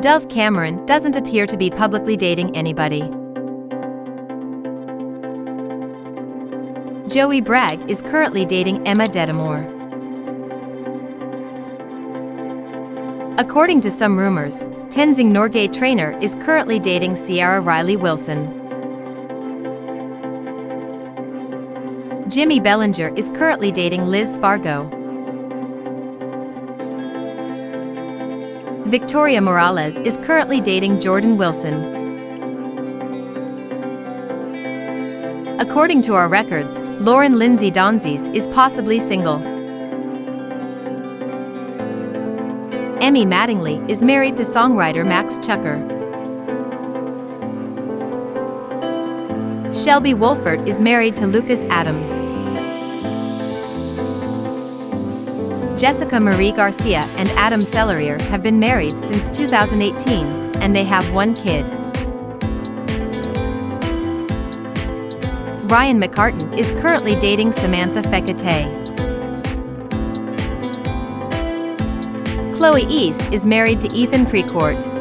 Dove Cameron doesn't appear to be publicly dating anybody. Joey Bragg is currently dating Emma Dedimore. According to some rumors, Tenzing Norgay Trainor is currently dating Sierra Riley Wilson. Jimmy Bellinger is currently dating Liz Spargo. Victoria Morales is currently dating Jordan Wilson. According to our records, Lauren Lindsay Donzies is possibly single. Emmy Mattingly is married to songwriter Max Chucker. Shelby Wolford is married to Lucas Adams. Jessica Marie Garcia and Adam Celerier have been married since 2018, and they have one kid. Ryan McCartan is currently dating Samantha Fekete. Chloe East is married to Ethan Precourt.